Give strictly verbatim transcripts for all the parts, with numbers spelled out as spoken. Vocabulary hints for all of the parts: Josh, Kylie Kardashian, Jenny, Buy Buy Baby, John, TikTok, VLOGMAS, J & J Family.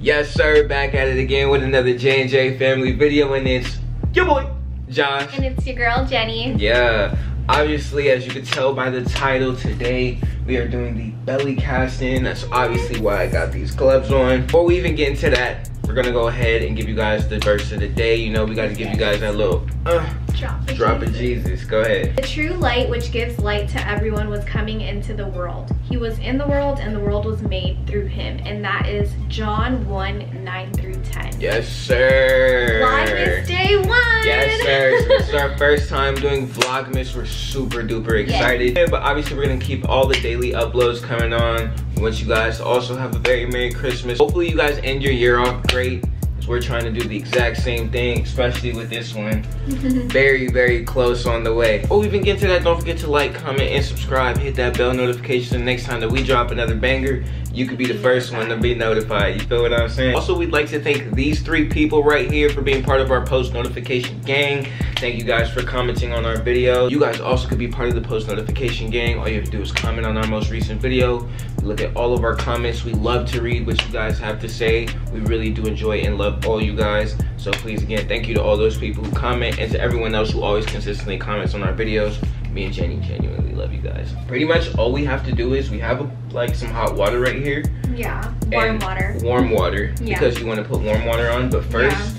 Yes sir, back at it again with another J and J Family video, and it's your boy, Josh. And it's your girl, Jenny. Yeah. Obviously, as you can tell by the title, today we are doing the belly casting. That's obviously why I got these gloves on. Before we even get into that, we're gonna go ahead and give you guys the verse of the day. You know, we gotta give you guys that little uh, drop of drop Jesus. Jesus. Go ahead. The true light which gives light to everyone was coming into the world. He was in the world and the world was made through him. And that is John one, nine through ten. Yes, sir. Vlogmas day one. Yes, sir. So this is our first time doing Vlogmas. We're super duper excited. Yes. But obviously we're gonna keep all the daily uploads coming on. We want you guys to also have a very Merry Christmas. Hopefully you guys end your year off great. We're trying to do the exact same thing, especially with this one. Very, very close on the way. Before we even get to that, don't forget to like, comment, and subscribe. Hit that bell notification so next time that we drop another banger, you could be the first one to be notified. You feel what I'm saying? Also, we'd like to thank these three people right here for being part of our post notification gang. Thank you guys for commenting on our video. You guys also could be part of the post notification gang. All you have to do is comment on our most recent video. We look at all of our comments. We love to read what you guys have to say. We really do enjoy and love all you guys. So please, again, thank you to all those people who comment and to everyone else who always consistently comments on our videos. Me and Jenny genuinely love you guys. Pretty much all we have to do is we have a, like some hot water right here. Yeah, warm water. Warm water, yeah. Because you want to put warm water on. But first,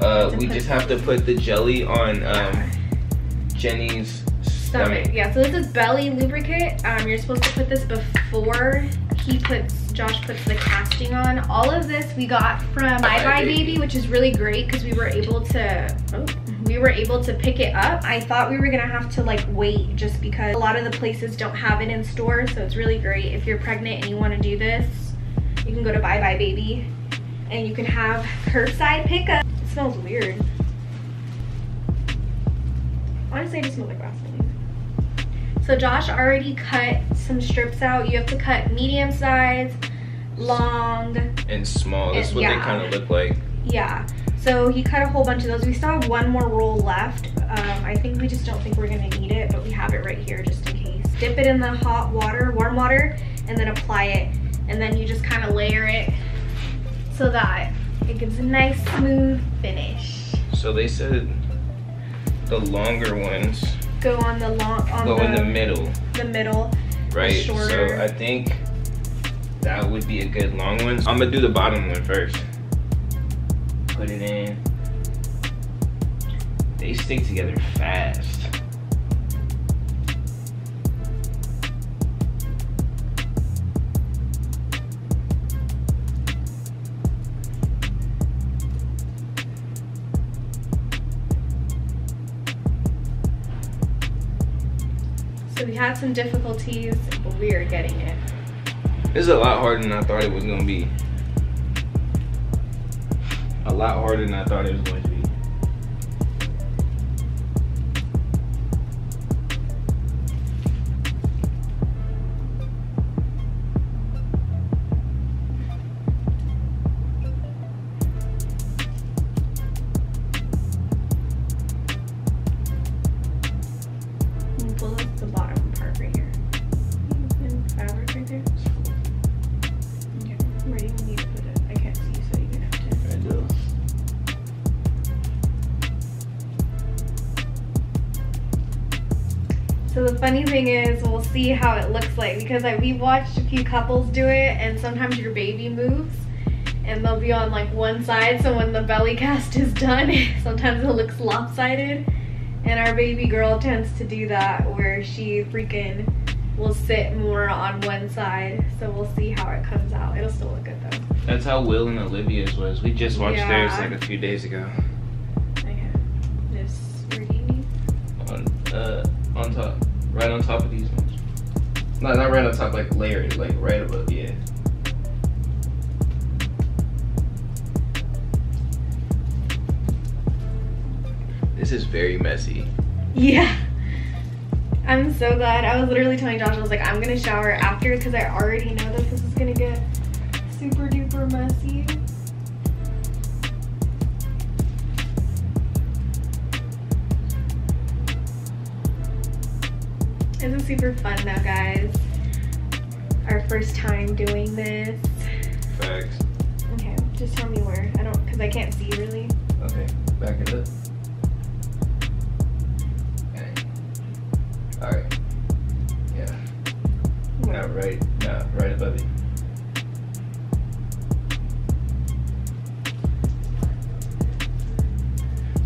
yeah. uh, we just have to put the jelly on um, Jenny's stomach. stomach. Yeah, so this is belly lubricant. Um, you're supposed to put this before he puts, Josh puts the casting on. All of this we got from Buy Buy Baby, which is really great because we were able to... Oh. We were able to pick it up. I thought we were gonna have to like wait just because a lot of the places don't have it in store, so it's really great. If you're pregnant and you want to do this, you can go to Buy Buy Baby and you can have curbside pickup. It smells weird. Honestly, I just smell like Vaseline. So Josh already cut some strips out. You have to cut medium size, long, and small. That's what yeah. they kind of look like. Yeah. So he cut a whole bunch of those. We still have one more roll left. Um, I think we just don't think we're gonna need it, but we have it right here just in case. Dip it in the hot water, warm water, and then apply it. And then you just kind of layer it so that it gives a nice smooth finish. So they said the longer ones go on the long, on go the, in the middle. The middle, right? The shorter. So I think that would be a good long one. So I'm gonna do the bottom one first. Put it in. They stick together fast. So we had some difficulties, but we are getting it. This is a lot harder than I thought it was gonna be. A lot harder than I thought it was going to be. You pull up the bottom part right here. And fabric right there. Okay, I'm ready to need to put it. I can't see, so you're gonna have to. I do. So the funny thing is, we'll see how it looks like, because like, we've watched a few couples do it, and sometimes your baby moves and they'll be on like one side, so when the belly cast is done, sometimes it looks lopsided. And our baby girl tends to do that, where she freaking will sit more on one side, so we'll see how it comes out. It'll still look good though. That's how Will and Olivia's was. We just watched yeah. theirs like a few days ago. Okay, this, where do you need? On, uh, on top. Right on top of these ones. No, not right on top, like layered, like right above, yeah. This is very messy. Yeah. I'm so glad. I was literally telling Josh, I was like, I'm gonna shower after because I already know that this is gonna get super duper messy. This is super fun though, guys. Our first time doing this. Facts. Okay, just tell me where. I don't, because I can't see really. Okay, back it up. Okay. Alright. Yeah. Now right, now right above you.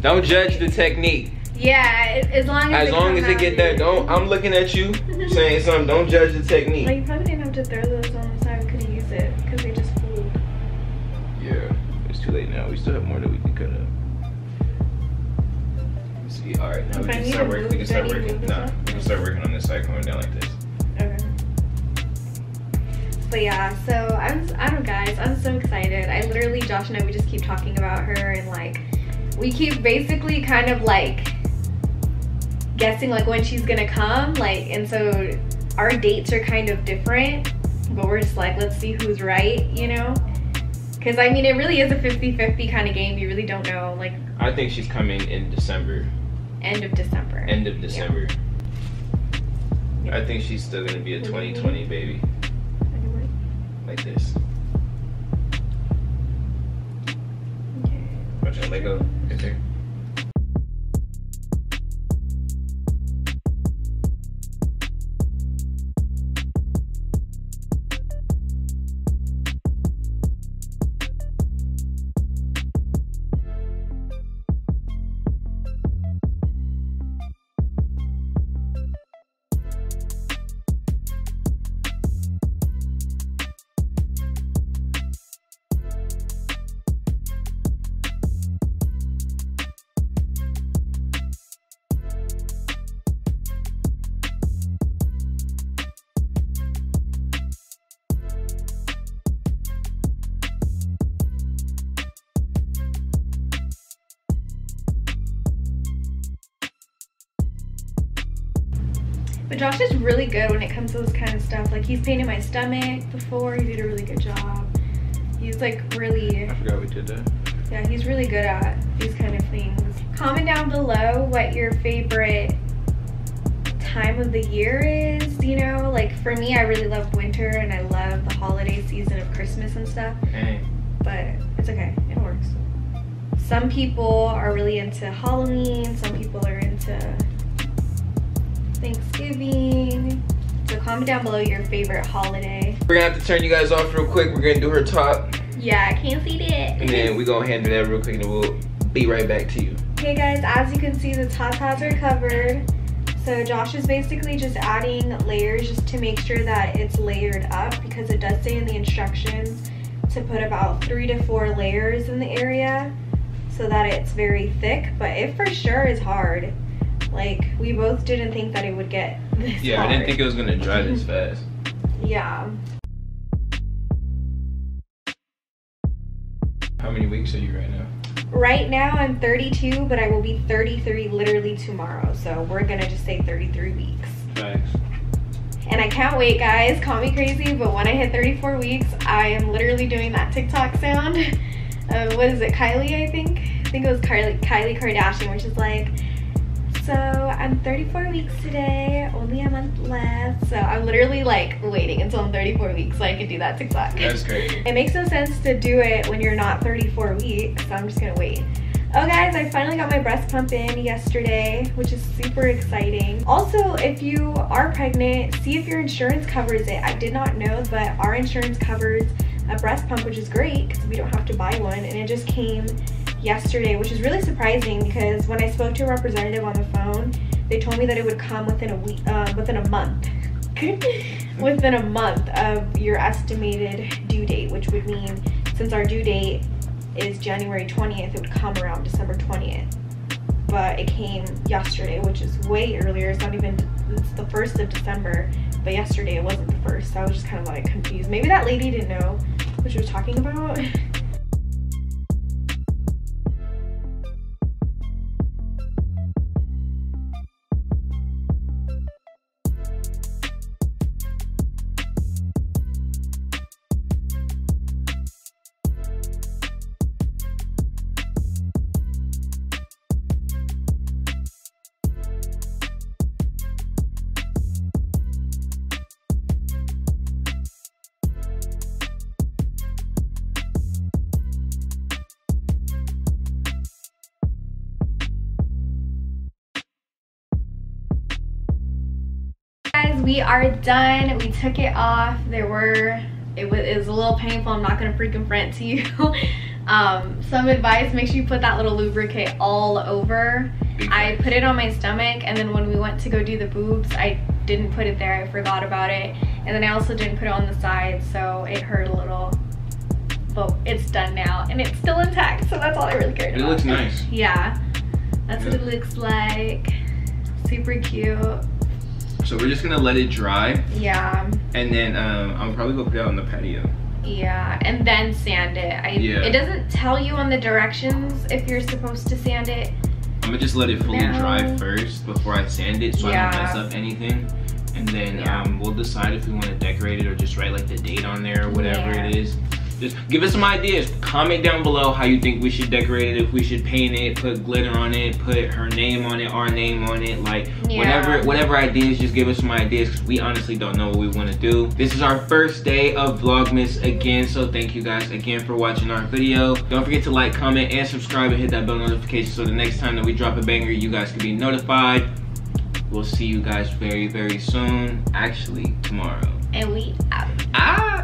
Don't judge the technique. Yeah, as long as as long as it get there. Don't. I'm looking at you saying something. Don't judge the technique. Like, you probably didn't have to throw those on the side. We could have used it because they just flew. Yeah, it's too late now. We still have more that we can cut up. Let's see. All right, now we can, start work, we can start working. Nah, we can start working on this side going down like this. Okay. But yeah, so I'm. I don't, guys. I'm so excited. I literally, Josh and I, we just keep talking about her and like, we keep basically kind of like guessing like when she's gonna come, like, and so our dates are kind of different, but we're just like, let's see who's right, you know, because I mean it really is a fifty fifty kind of game. You really don't know. Like, I think she's coming in December, end of December, end of December. Yeah. I think she's still gonna be a twenty twenty baby, like this. Okay, watch that leg go right there. But Josh is really good when it comes to this kind of stuff. Like, he's painted my stomach before. He did a really good job. He's like really... I forgot we did that. Yeah, he's really good at these kind of things. Comment down below what your favorite time of the year is, you know? Like, for me, I really love winter and I love the holiday season of Christmas and stuff. Hey. But it's okay, it works. Some people are really into Halloween, some people are into Thanksgiving. So comment down below your favorite holiday. We're gonna have to turn you guys off real quick. We're gonna do her top. Yeah, I can't see that. And then we're gonna handle that real quick and we'll be right back to you. Okay guys, as you can see, the top hats are covered. So Josh is basically just adding layers just to make sure that it's layered up, because it does say in the instructions to put about three to four layers in the area so that it's very thick, but it for sure is hard. Like, we both didn't think that it would get this Yeah, hard. I didn't think it was gonna dry this fast. Yeah. How many weeks are you right now? Right now I'm thirty-two, but I will be thirty-three literally tomorrow. So we're gonna just say thirty-three weeks. Thanks. And I can't wait, guys. Call me crazy, but when I hit thirty-four weeks, I am literally doing that TikTok sound. Uh, what is it, Kylie, I think? I think it was Kylie, Kylie Kardashian, which is like, so I'm thirty-four weeks today, only a month left. So I'm literally like waiting until I'm thirty-four weeks so I can do that TikTok. That's crazy. It makes no sense to do it when you're not thirty-four weeks, so I'm just gonna wait. Oh guys, I finally got my breast pump in yesterday, which is super exciting. Also, if you are pregnant, see if your insurance covers it. I did not know, but our insurance covers a breast pump, which is great because we don't have to buy one, and it just came yesterday, which is really surprising because when I spoke to a representative on the phone, they told me that it would come within a week, uh, within a month, within a month of your estimated due date, which would mean since our due date is January twentieth, it would come around December twentieth. But it came yesterday, which is way earlier. It's not even, it's the first of December, but yesterday it wasn't the first. So I was just kind of like confused. Maybe that lady didn't know what she was talking about. we are done. We took it off. There were, it was, it was a little painful. I'm not gonna freaking front to you. Um, some advice, make sure you put that little lubricant all over. I put it on my stomach, and then when we went to go do the boobs, I didn't put it there. I forgot about it. And then I also didn't put it on the side, so it hurt a little. But it's done now, and it's still intact, so that's all I really cared about. It looks nice. Yeah, that's yeah. what it looks like. Super cute. So we're just gonna let it dry. Yeah. And then um, I'll probably go put it out on the patio. Yeah, and then sand it. I, yeah. It doesn't tell you on the directions if you're supposed to sand it. I'm gonna just let it fully no. dry first before I sand it, so yeah. I don't mess up anything. And then yeah. um, we'll decide if we want to decorate it or just write like the date on there or whatever yeah. it is. Just give us some ideas. Comment down below how you think we should decorate it, if we should paint it, put glitter on it, put her name on it, our name on it, like yeah. whatever whatever ideas, just give us some ideas, because we honestly don't know what we want to do. This is our first day of Vlogmas again, so thank you guys again for watching our video. Don't forget to like, comment, and subscribe, and hit that bell notification so the next time that we drop a banger, you guys can be notified. We'll see you guys very, very soon. Actually, tomorrow. And we out. Ah!